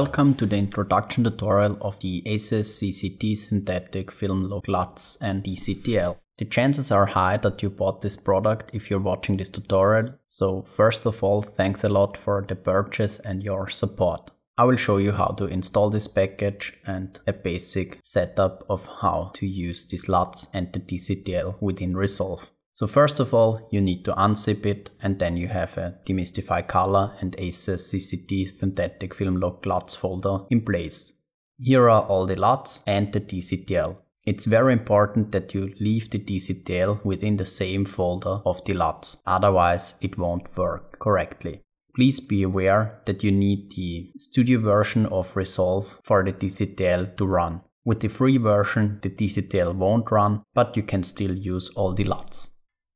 Welcome to the introduction tutorial of the ACES CCT synthetic film log LUTs and DCTL. The chances are high that you bought this product if you're watching this tutorial, so first of all, thanks a lot for the purchase and your support. I will show you how to install this package and a basic setup of how to use these LUTs and the DCTL within Resolve. So first of all, you need to unzip it, and then you have a Demystify Color and ACES CCT synthetic film log LUTs folder in place. Here are all the LUTs and the DCTL. It's very important that you leave the DCTL within the same folder of the LUTs, otherwise it won't work correctly. Please be aware that you need the studio version of Resolve for the DCTL to run. With the free version, the DCTL won't run, but you can still use all the LUTs.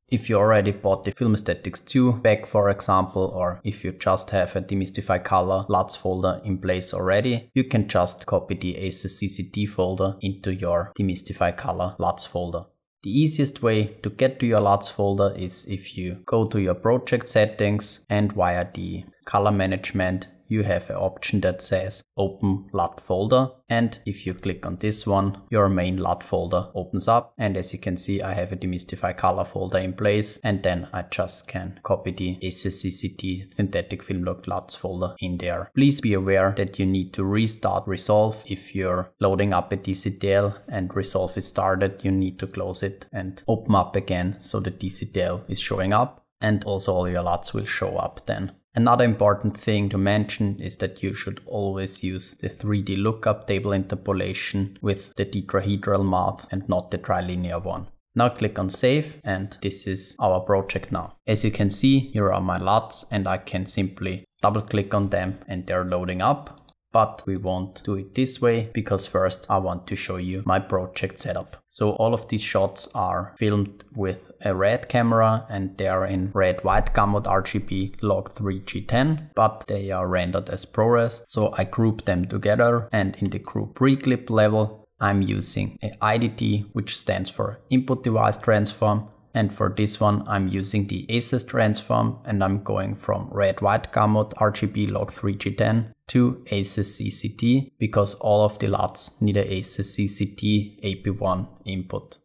If you already bought the Film Aesthetics 2 pack, for example, or if you just have a Demystify Color LUTs folder in place already, you can just copy the ACES CCT folder into your Demystify Color LUTs folder. The easiest way to get to your LUTs folder is if you go to your project settings, and via the color management you have an option that says Open LUT folder, and if you click on this one, your main LUT folder opens up, and as you can see, I have a Demystify Color folder in place, and then I just can copy the ACES CCT synthetic film log LUTs folder in there. Please be aware that you need to restart Resolve if you're loading up a DCTL and Resolve is started. You need to close it and open up again so the DCTL is showing up, and also all your LUTs will show up then. Another important thing to mention is that you should always use the 3D lookup table interpolation with the tetrahedral mouth and not the trilinear one. Now click on Save, and this is our project now. As you can see, here are my LUTs, and I can simply double click on them and they're loading up. But we won't do it this way, because first I want to show you my project setup. So all of these shots are filmed with a RED camera, and they are in red-white gamut RGB log3G10, but they are rendered as ProRes. So I group them together, and in the group pre-clip level, I'm using an IDT, which stands for Input Device Transform. And for this one, I'm using the ACES transform, and I'm going from red-white gamut RGB log3G10 to ACES CCT, because all of the LUTs need an ACES CCT AP1 input.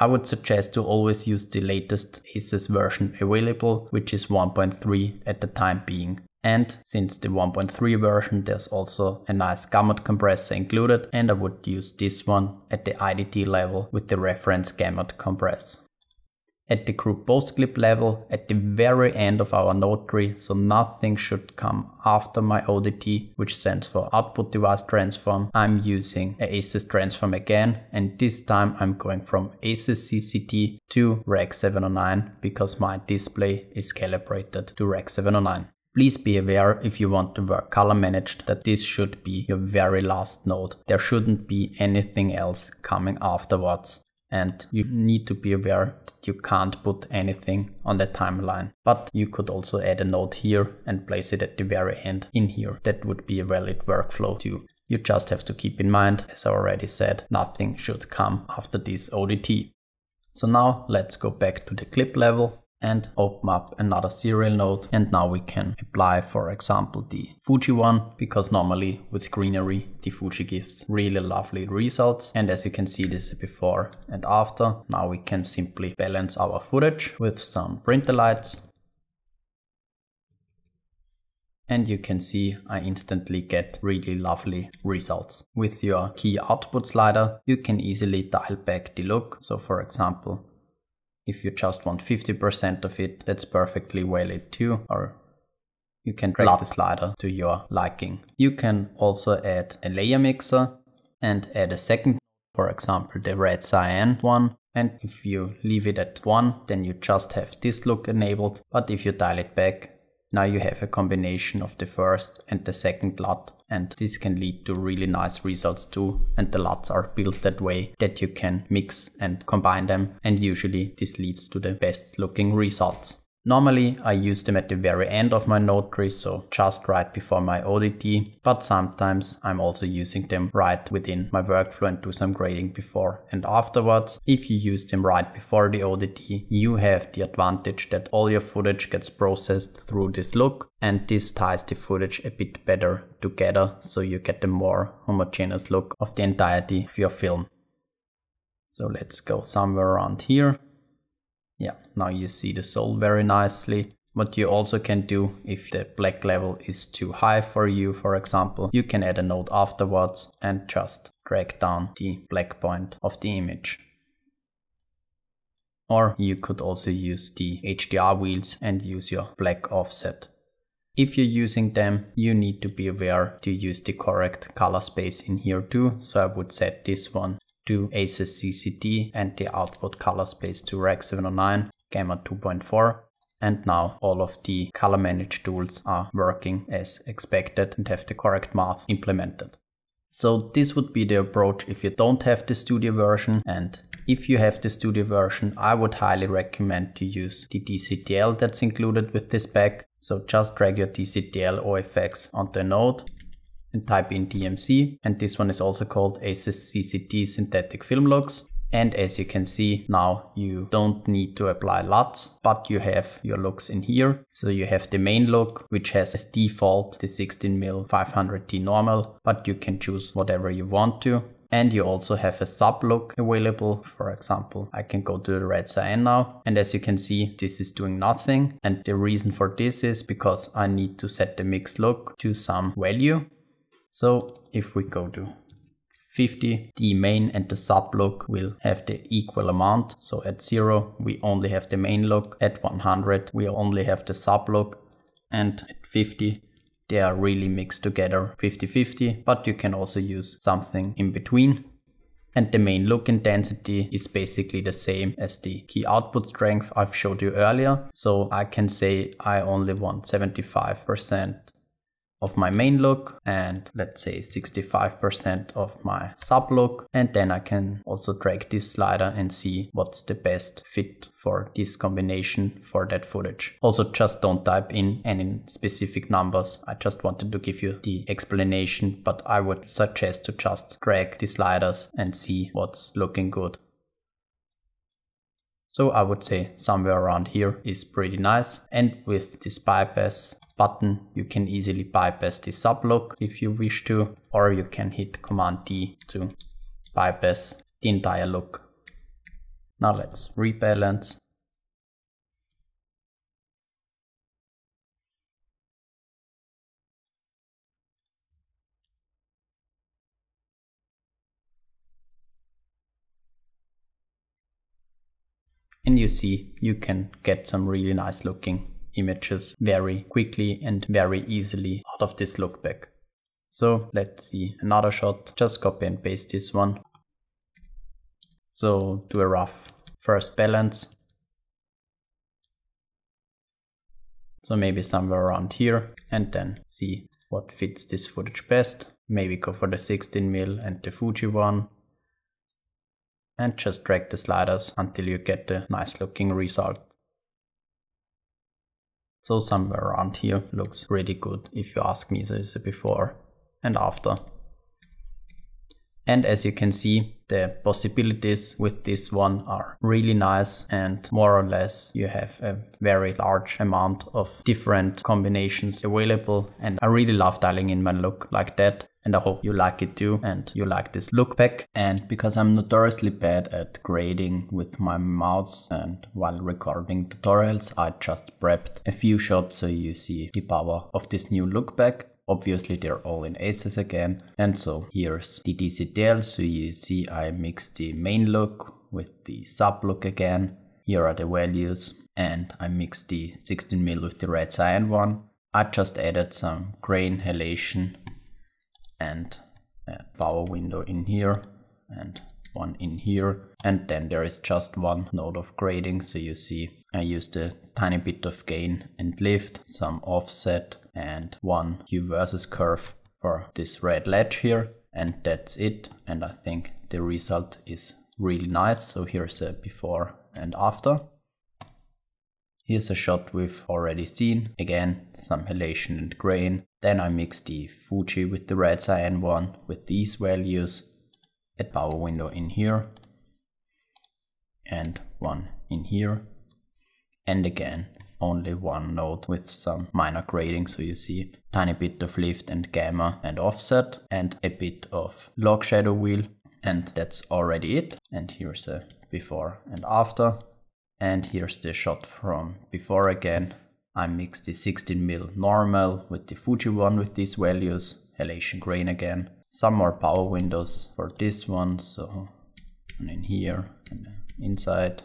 I would suggest to always use the latest ACES version available, which is 1.3 at the time being. And since the 1.3 version, there's also a nice gamut compressor included, and I would use this one at the IDT level with the reference gamut compressor. At the group post clip level, at the very end of our node tree, so nothing should come after my ODT, which stands for Output Device Transform, I'm using an ACES transform again, and this time I'm going from ACES CCT to REC 709, because my display is calibrated to REC 709. Please be aware, if you want to work color managed, that this should be your very last node. There shouldn't be anything else coming afterwards. And you need to be aware that you can't put anything on the timeline. But you could also add a node here and place it at the very end in here. That would be a valid workflow too. You just have to keep in mind, as I already said, nothing should come after this ODT. So now let's go back to the clip level and open up another serial node. And now we can apply, for example, the Fuji one, because normally with greenery, the Fuji gives really lovely results, and as you can see, this is before and after. Now we can simply balance our footage with some printer lights, and you can see I instantly get really lovely results. With your key output slider, you can easily dial back the look. So for example, if you just want 50% of it, that's perfectly valid too, or you can drag the slider to your liking. You can also add a layer mixer and add a second, for example, the red cyan one. And if you leave it at 1, then you just have this look enabled. But if you dial it back, now you have a combination of the first and the second LUT, and this can lead to really nice results too. And the LUTs are built that way that you can mix and combine them, and usually this leads to the best looking results. Normally I use them at the very end of my node tree, so just right before my ODT, but sometimes I'm also using them right within my workflow and do some grading before and afterwards. If you use them right before the ODT, you have the advantage that all your footage gets processed through this look, and this ties the footage a bit better together, so you get a more homogeneous look of the entirety of your film. So let's go somewhere around here. Yeah, now you see the soul very nicely. What you also can do, if the black level is too high for you, for example, you can add a node afterwards and just drag down the black point of the image. Or you could also use the HDR wheels and use your black offset. If you're using them, you need to be aware to use the correct color space in here too, so I would set this one to ACES CCT and the output color space to REC 709 Gamma 2.4. And now all of the color manage tools are working as expected and have the correct math implemented. So this would be the approach if you don't have the studio version, and if you have the studio version, I would highly recommend to use the DCTL that's included with this pack. So just drag your DCTL OFX onto a node and type in DMC, and this one is also called ACES CCT synthetic film logs. And as you can see, now you don't need to apply LUTs, but you have your looks in here. So you have the main look, which has as default the 16mm 500T normal, but you can choose whatever you want to. And you also have a sub look available. For example, I can go to the red cyan now, and as you can see, this is doing nothing. And the reason for this is because I need to set the mixed look to some value. So if we go to 50, the main and the sub look will have the equal amount. So at 0, we only have the main look. At 100, we only have the sub look. And at 50, they are really mixed together 50-50, but you can also use something in between. And the main look intensity is basically the same as the key output strength I've showed you earlier. So I can say I only want 75% of my main look and let's say 65% of my sub look, and then I can also drag this slider and see what's the best fit for this combination for that footage. Also, just don't type in any specific numbers, I just wanted to give you the explanation, but I would suggest to just drag the sliders and see what's looking good. So I would say somewhere around here is pretty nice, and with this bypass button you can easily bypass the sub look if you wish to, or you can hit Command D to bypass the entire look. Now let's rebalance. And you see, you can get some really nice looking images very quickly and very easily out of this lookback. So let's see another shot, just copy and paste this one. So do a rough first balance. So maybe somewhere around here, and then see what fits this footage best. Maybe go for the 16mm and the Fuji one. And just drag the sliders until you get a nice looking result. So somewhere around here looks really good if you ask me. So it's a before and after. And as you can see, the possibilities with this one are really nice, and more or less you have a very large amount of different combinations available, and I really love dialing in my look like that. And I hope you like it too, and you like this look back. And because I'm notoriously bad at grading with my mouse and while recording tutorials, I just prepped a few shots so you see the power of this new look back. Obviously they're all in ACES again, and so here's the DCTL, so you see I mixed the main look with the sub look again. Here are the values, and I mixed the 16mm with the red cyan one. I just added some gray inhalation and a power window in here and one in here, and then there is just one node of grading, so you see I used a tiny bit of gain and lift, some offset and one hue versus curve for this red ledge here, and that's it. And I think the result is really nice. So here's a before and after. Here's a shot we've already seen, again some halation and grain. Then I mix the Fuji with the red cyan one with these values, a power window in here and one in here, and again only one node with some minor grading, so you see tiny bit of lift and gamma and offset and a bit of log shadow wheel, and that's already it. And here's a before and after, and here's the shot from before again. I mixed the 16mm normal with the Fuji one with these values, halation grain again, some more power windows for this one, so one in here and inside,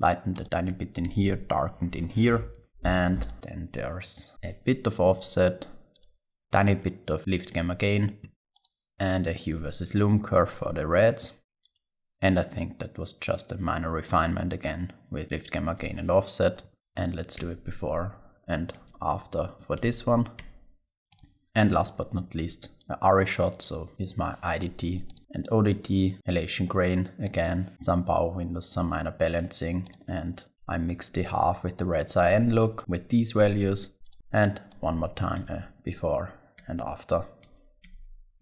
lightened a tiny bit in here, darkened in here, and then there's a bit of offset, tiny bit of lift gamma gain, and a hue versus lume curve for the reds. And I think that was just a minor refinement again with lift gamma gain and offset. And let's do it before and after for this one. And last but not least, an ARRI shot, so here's my IDT and ODT, halation grain again, some power windows, some minor balancing, and I mixed the half with the red cyan look with these values, and one more time before and after.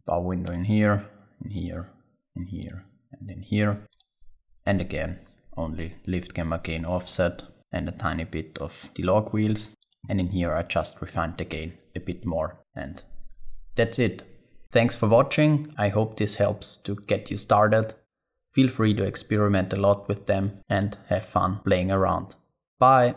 Power window in here, in here, in here, and in here, and again only lift gamma gain offset and a tiny bit of the log wheels, and in here I just refined the gain a bit more, and that's it. Thanks for watching, I hope this helps to get you started. Feel free to experiment a lot with them and have fun playing around. Bye!